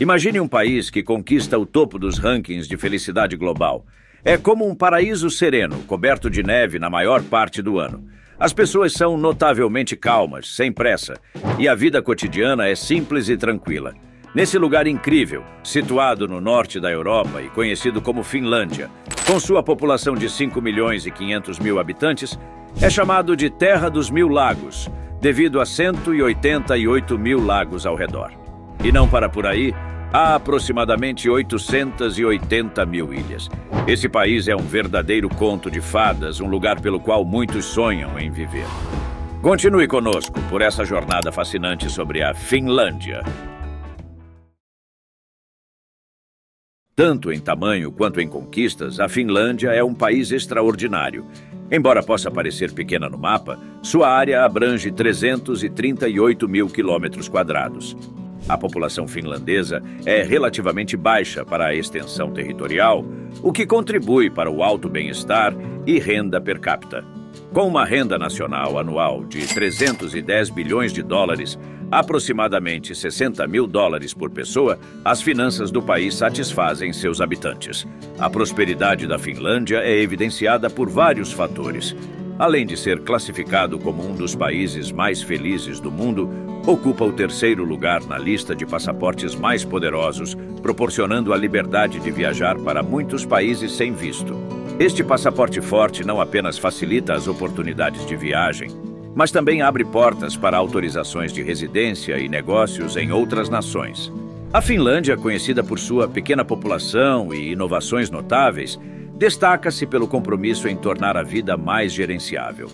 Imagine um país que conquista o topo dos rankings de felicidade global. É como um paraíso sereno, coberto de neve na maior parte do ano. As pessoas são notavelmente calmas, sem pressa, e a vida cotidiana é simples e tranquila. Nesse lugar incrível, situado no norte da Europa e conhecido como Finlândia, com sua população de 5 milhões e 500 mil habitantes, é chamado de Terra dos Mil Lagos, devido a 188 mil lagos ao redor. E não para por aí, há aproximadamente 880 mil ilhas. Esse país é um verdadeiro conto de fadas, um lugar pelo qual muitos sonham em viver. Continue conosco por essa jornada fascinante sobre a Finlândia. Tanto em tamanho quanto em conquistas, a Finlândia é um país extraordinário. Embora possa parecer pequena no mapa, sua área abrange 338 mil quilômetros quadrados. A população finlandesa é relativamente baixa para a extensão territorial, o que contribui para o alto bem-estar e renda per capita. Com uma renda nacional anual de 310 bilhões de dólares, aproximadamente 60 mil dólares por pessoa, as finanças do país satisfazem seus habitantes. A prosperidade da Finlândia é evidenciada por vários fatores. Além de ser classificado como um dos países mais felizes do mundo, ocupa o terceiro lugar na lista de passaportes mais poderosos, proporcionando a liberdade de viajar para muitos países sem visto. Este passaporte forte não apenas facilita as oportunidades de viagem, mas também abre portas para autorizações de residência e negócios em outras nações. A Finlândia, conhecida por sua pequena população e inovações notáveis, destaca-se pelo compromisso em tornar a vida mais gerenciável.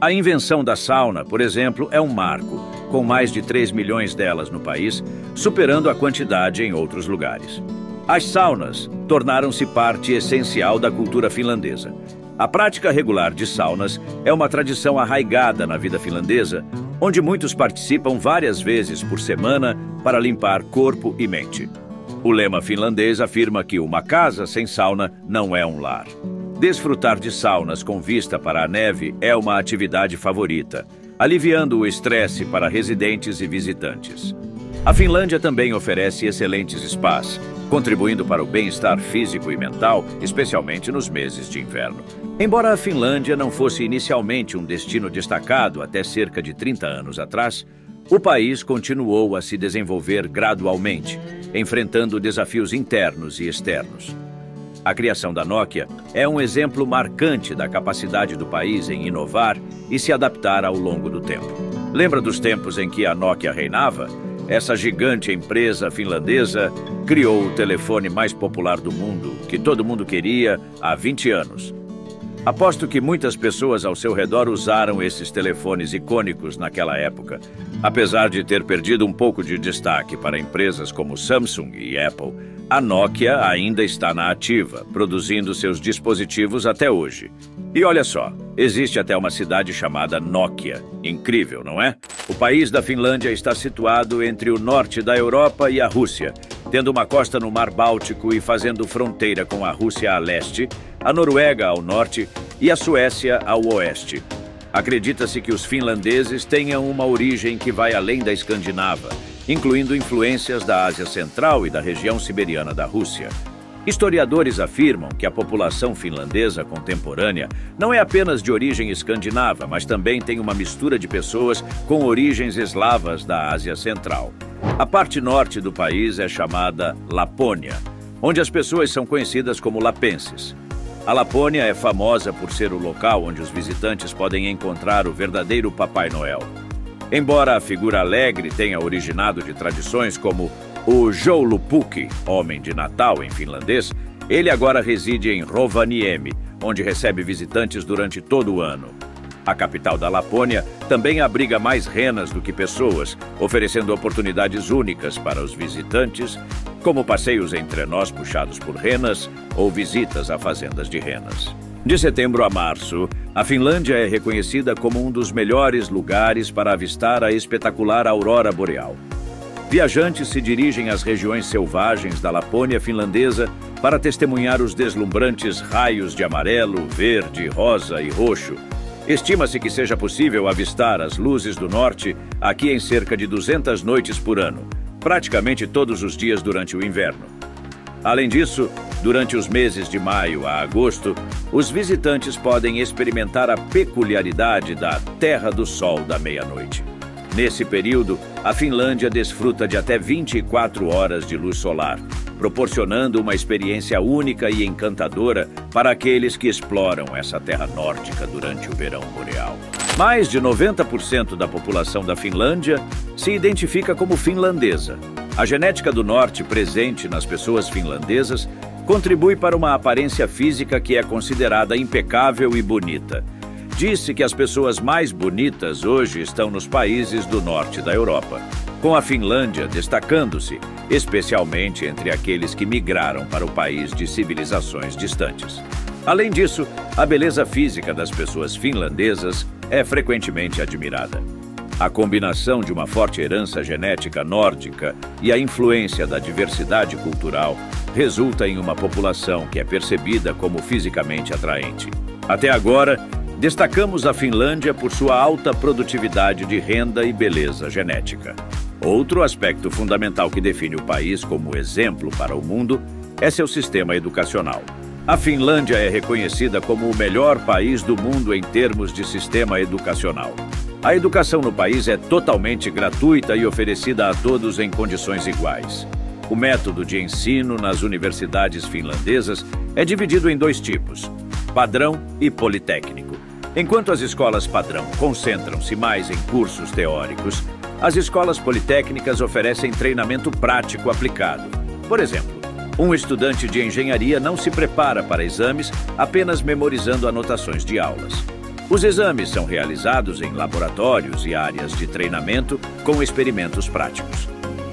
A invenção da sauna, por exemplo, é um marco, com mais de 3 milhões delas no país, superando a quantidade em outros lugares. As saunas tornaram-se parte essencial da cultura finlandesa. A prática regular de saunas é uma tradição arraigada na vida finlandesa, onde muitos participam várias vezes por semana para limpar corpo e mente. O lema finlandês afirma que uma casa sem sauna não é um lar. Desfrutar de saunas com vista para a neve é uma atividade favorita, aliviando o estresse para residentes e visitantes. A Finlândia também oferece excelentes spas, contribuindo para o bem-estar físico e mental, especialmente nos meses de inverno. Embora a Finlândia não fosse inicialmente um destino destacado até cerca de 30 anos atrás, o país continuou a se desenvolver gradualmente, enfrentando desafios internos e externos. A criação da Nokia é um exemplo marcante da capacidade do país em inovar e se adaptar ao longo do tempo. Lembra dos tempos em que a Nokia reinava? Essa gigante empresa finlandesa criou o telefone mais popular do mundo, que todo mundo queria, há 20 anos. Aposto que muitas pessoas ao seu redor usaram esses telefones icônicos naquela época. Apesar de ter perdido um pouco de destaque para empresas como Samsung e Apple, a Nokia ainda está na ativa, produzindo seus dispositivos até hoje. E olha só, existe até uma cidade chamada Nokia. Incrível, não é? O país da Finlândia está situado entre o norte da Europa e a Rússia, tendo uma costa no Mar Báltico e fazendo fronteira com a Rússia a leste, a Noruega ao norte e a Suécia ao oeste. Acredita-se que os finlandeses tenham uma origem que vai além da Escandinava, incluindo influências da Ásia Central e da região siberiana da Rússia. Historiadores afirmam que a população finlandesa contemporânea não é apenas de origem escandinava, mas também tem uma mistura de pessoas com origens eslavas da Ásia Central. A parte norte do país é chamada Lapônia, onde as pessoas são conhecidas como lapenses. A Lapônia é famosa por ser o local onde os visitantes podem encontrar o verdadeiro Papai Noel. Embora a figura alegre tenha originado de tradições como o Joulupukki, homem de Natal em finlandês, ele agora reside em Rovaniemi, onde recebe visitantes durante todo o ano. A capital da Lapônia também abriga mais renas do que pessoas, oferecendo oportunidades únicas para os visitantes, como passeios em trenós puxados por renas ou visitas a fazendas de renas. De setembro a março, a Finlândia é reconhecida como um dos melhores lugares para avistar a espetacular aurora boreal. Viajantes se dirigem às regiões selvagens da Lapônia finlandesa para testemunhar os deslumbrantes raios de amarelo, verde, rosa e roxo. Estima-se que seja possível avistar as luzes do norte aqui em cerca de 200 noites por ano, praticamente todos os dias durante o inverno. Além disso, durante os meses de maio a agosto, os visitantes podem experimentar a peculiaridade da Terra do Sol da meia-noite. Nesse período, a Finlândia desfruta de até 24 horas de luz solar, proporcionando uma experiência única e encantadora para aqueles que exploram essa terra nórdica durante o verão boreal. Mais de 90% da população da Finlândia se identifica como finlandesa. A genética do norte presente nas pessoas finlandesas contribui para uma aparência física que é considerada impecável e bonita. Diz-se que as pessoas mais bonitas hoje estão nos países do norte da Europa, com a Finlândia destacando-se, especialmente entre aqueles que migraram para o país de civilizações distantes. Além disso, a beleza física das pessoas finlandesas é frequentemente admirada. A combinação de uma forte herança genética nórdica e a influência da diversidade cultural resulta em uma população que é percebida como fisicamente atraente. Até agora, destacamos a Finlândia por sua alta produtividade de renda e beleza genética. Outro aspecto fundamental que define o país como exemplo para o mundo é seu sistema educacional. A Finlândia é reconhecida como o melhor país do mundo em termos de sistema educacional. A educação no país é totalmente gratuita e oferecida a todos em condições iguais. O método de ensino nas universidades finlandesas é dividido em dois tipos, padrão e politécnico. Enquanto as escolas padrão concentram-se mais em cursos teóricos, as escolas politécnicas oferecem treinamento prático aplicado. Por exemplo, um estudante de engenharia não se prepara para exames apenas memorizando anotações de aulas. Os exames são realizados em laboratórios e áreas de treinamento com experimentos práticos.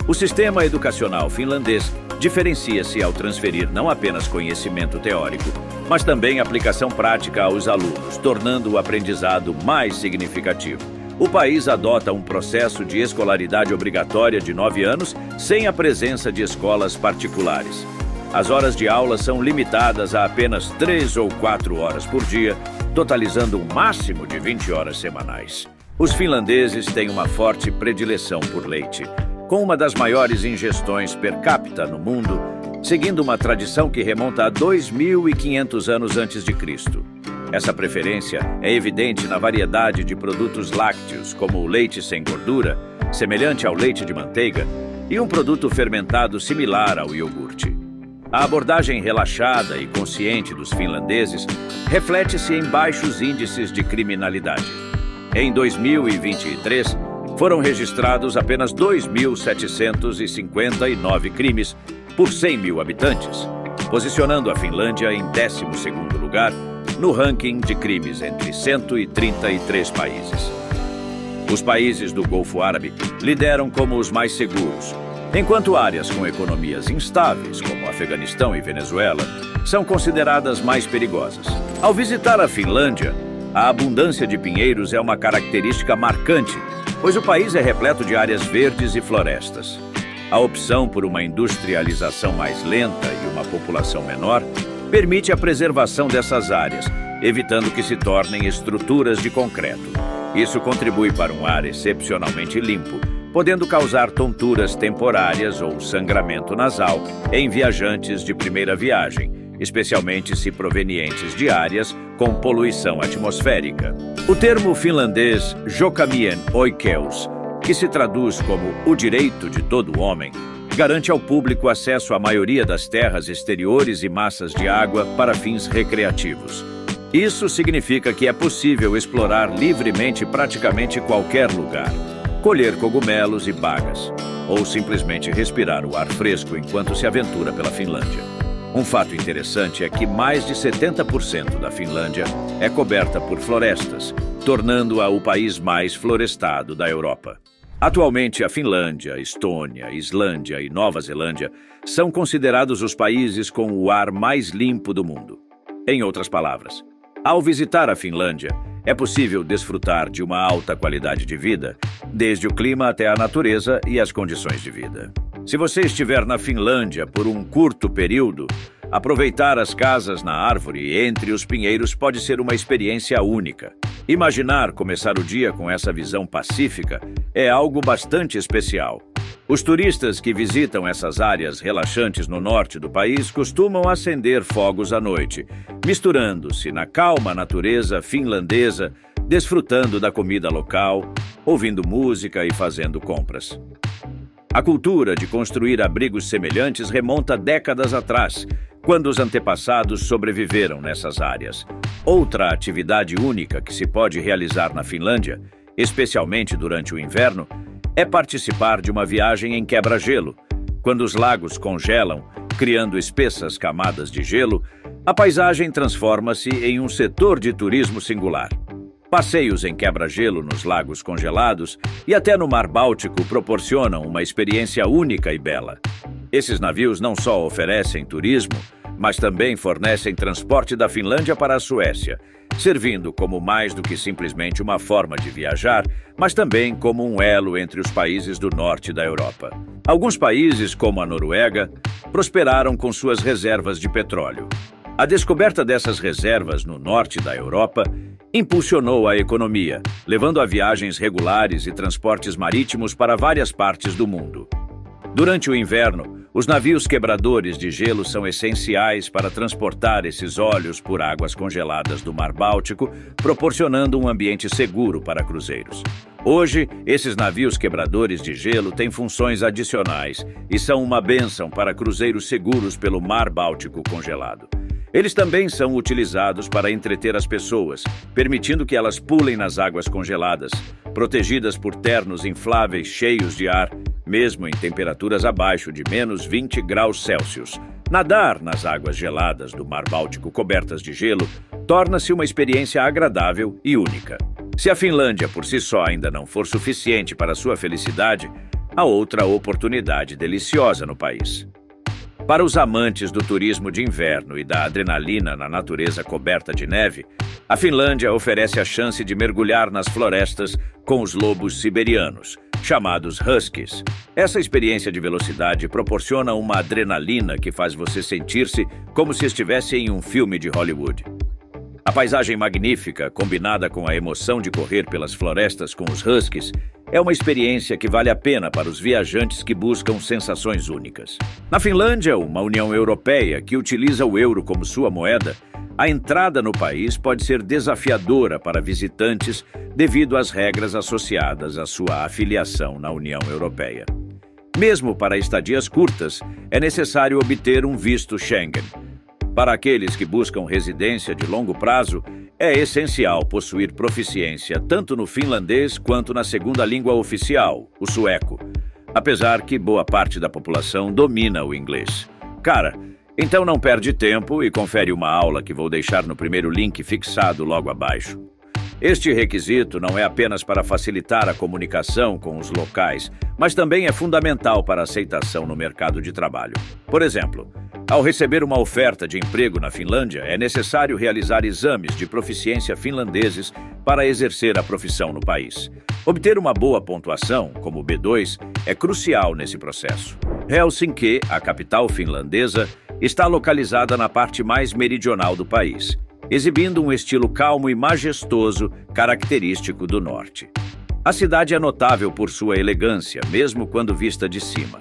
O sistema educacional finlandês diferencia-se ao transferir não apenas conhecimento teórico, mas também aplicação prática aos alunos, tornando o aprendizado mais significativo. O país adota um processo de escolaridade obrigatória de 9 anos, sem a presença de escolas particulares. As horas de aula são limitadas a apenas 3 ou 4 horas por dia, totalizando um máximo de 20 horas semanais. Os finlandeses têm uma forte predileção por leite, com uma das maiores ingestões per capita no mundo, seguindo uma tradição que remonta a 2.500 anos antes de Cristo. Essa preferência é evidente na variedade de produtos lácteos, como o leite sem gordura, semelhante ao leite de manteiga, e um produto fermentado similar ao iogurte. A abordagem relaxada e consciente dos finlandeses reflete-se em baixos índices de criminalidade. Em 2023, foram registrados apenas 2.759 crimes por 100 mil habitantes, posicionando a Finlândia em 12º lugar no ranking de crimes entre 133 países. Os países do Golfo Árabe lideram como os mais seguros, enquanto áreas com economias instáveis, como Afeganistão e Venezuela, são consideradas mais perigosas. Ao visitar a Finlândia, a abundância de pinheiros é uma característica marcante, pois o país é repleto de áreas verdes e florestas. A opção por uma industrialização mais lenta e uma população menor permite a preservação dessas áreas, evitando que se tornem estruturas de concreto. Isso contribui para um ar excepcionalmente limpo, podendo causar tonturas temporárias ou sangramento nasal em viajantes de primeira viagem, especialmente se provenientes de áreas com poluição atmosférica. O termo finlandês Jokamien Oikeus, que se traduz como o direito de todo homem, garante ao público acesso à maioria das terras exteriores e massas de água para fins recreativos. Isso significa que é possível explorar livremente praticamente qualquer lugar, colher cogumelos e bagas, ou simplesmente respirar o ar fresco enquanto se aventura pela Finlândia. Um fato interessante é que mais de 70% da Finlândia é coberta por florestas, tornando-a o país mais florestado da Europa. Atualmente, a Finlândia, Estônia, Islândia e Nova Zelândia são considerados os países com o ar mais limpo do mundo. Em outras palavras, ao visitar a Finlândia, é possível desfrutar de uma alta qualidade de vida, desde o clima até a natureza e as condições de vida. Se você estiver na Finlândia por um curto período, aproveitar as casas na árvore e entre os pinheiros pode ser uma experiência única. Imaginar começar o dia com essa visão pacífica é algo bastante especial. Os turistas que visitam essas áreas relaxantes no norte do país costumam acender fogos à noite, misturando-se na calma natureza finlandesa, desfrutando da comida local, ouvindo música e fazendo compras. A cultura de construir abrigos semelhantes remonta décadas atrás, quando os antepassados sobreviveram nessas áreas. Outra atividade única que se pode realizar na Finlândia, especialmente durante o inverno, é participar de uma viagem em quebra-gelo. Quando os lagos congelam, criando espessas camadas de gelo, a paisagem transforma-se em um setor de turismo singular. Passeios em quebra-gelo nos lagos congelados e até no Mar Báltico proporcionam uma experiência única e bela. Esses navios não só oferecem turismo, mas também fornecem transporte da Finlândia para a Suécia, servindo como mais do que simplesmente uma forma de viajar, mas também como um elo entre os países do norte da Europa. Alguns países, como a Noruega, prosperaram com suas reservas de petróleo. A descoberta dessas reservas no norte da Europa impulsionou a economia, levando a viagens regulares e transportes marítimos para várias partes do mundo. Durante o inverno, os navios quebradores de gelo são essenciais para transportar esses óleos por águas congeladas do Mar Báltico, proporcionando um ambiente seguro para cruzeiros. Hoje, esses navios quebradores de gelo têm funções adicionais e são uma bênção para cruzeiros seguros pelo Mar Báltico congelado. Eles também são utilizados para entreter as pessoas, permitindo que elas pulem nas águas congeladas, protegidas por ternos infláveis cheios de ar, mesmo em temperaturas abaixo de -20°C. Nadar nas águas geladas do Mar Báltico cobertas de gelo torna-se uma experiência agradável e única. Se a Finlândia por si só ainda não for suficiente para sua felicidade, há outra oportunidade deliciosa no país. Para os amantes do turismo de inverno e da adrenalina na natureza coberta de neve, a Finlândia oferece a chance de mergulhar nas florestas com os lobos siberianos, chamados huskies. Essa experiência de velocidade proporciona uma adrenalina que faz você sentir-se como se estivesse em um filme de Hollywood. A paisagem magnífica, combinada com a emoção de correr pelas florestas com os huskies, é uma experiência que vale a pena para os viajantes que buscam sensações únicas. Na Finlândia, uma União Europeia que utiliza o euro como sua moeda, a entrada no país pode ser desafiadora para visitantes devido às regras associadas à sua afiliação na União Europeia. Mesmo para estadias curtas, é necessário obter um visto Schengen. Para aqueles que buscam residência de longo prazo, é essencial possuir proficiência tanto no finlandês quanto na segunda língua oficial, o sueco, apesar que boa parte da população domina o inglês. Cara, então não perde tempo e confere uma aula que vou deixar no primeiro link fixado logo abaixo. Este requisito não é apenas para facilitar a comunicação com os locais, mas também é fundamental para a aceitação no mercado de trabalho. Por exemplo, ao receber uma oferta de emprego na Finlândia, é necessário realizar exames de proficiência finlandeses para exercer a profissão no país. Obter uma boa pontuação, como B2, é crucial nesse processo. Helsinki, a capital finlandesa, está localizada na parte mais meridional do país, exibindo um estilo calmo e majestoso característico do norte. A cidade é notável por sua elegância, mesmo quando vista de cima.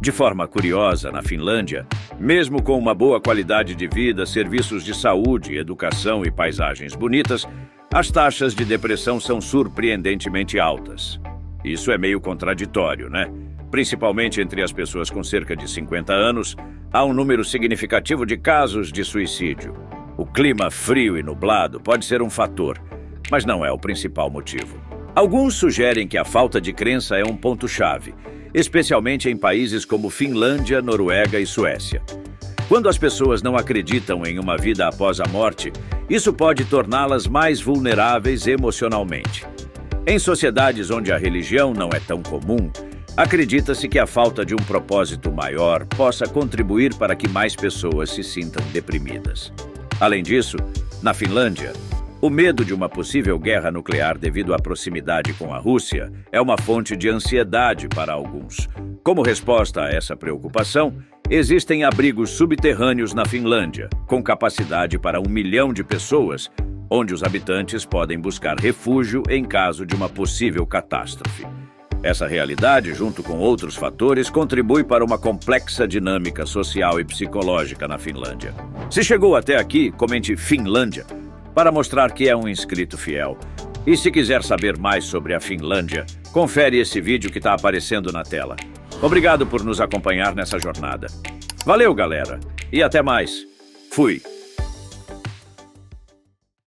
De forma curiosa, na Finlândia, mesmo com uma boa qualidade de vida, serviços de saúde, educação e paisagens bonitas, as taxas de depressão são surpreendentemente altas. Isso é meio contraditório, né? Principalmente entre as pessoas com cerca de 50 anos, há um número significativo de casos de suicídio. O clima frio e nublado pode ser um fator, mas não é o principal motivo. Alguns sugerem que a falta de crença é um ponto-chave, especialmente em países como Finlândia, Noruega e Suécia. Quando as pessoas não acreditam em uma vida após a morte, isso pode torná-las mais vulneráveis emocionalmente. Em sociedades onde a religião não é tão comum, acredita-se que a falta de um propósito maior possa contribuir para que mais pessoas se sintam deprimidas. Além disso, na Finlândia, o medo de uma possível guerra nuclear devido à proximidade com a Rússia é uma fonte de ansiedade para alguns. Como resposta a essa preocupação, existem abrigos subterrâneos na Finlândia, com capacidade para 1 milhão de pessoas, onde os habitantes podem buscar refúgio em caso de uma possível catástrofe. Essa realidade, junto com outros fatores, contribui para uma complexa dinâmica social e psicológica na Finlândia. Se chegou até aqui, comente Finlândia para mostrar que é um inscrito fiel. E se quiser saber mais sobre a Finlândia, confere esse vídeo que está aparecendo na tela. Obrigado por nos acompanhar nessa jornada. Valeu, galera, e até mais. Fui!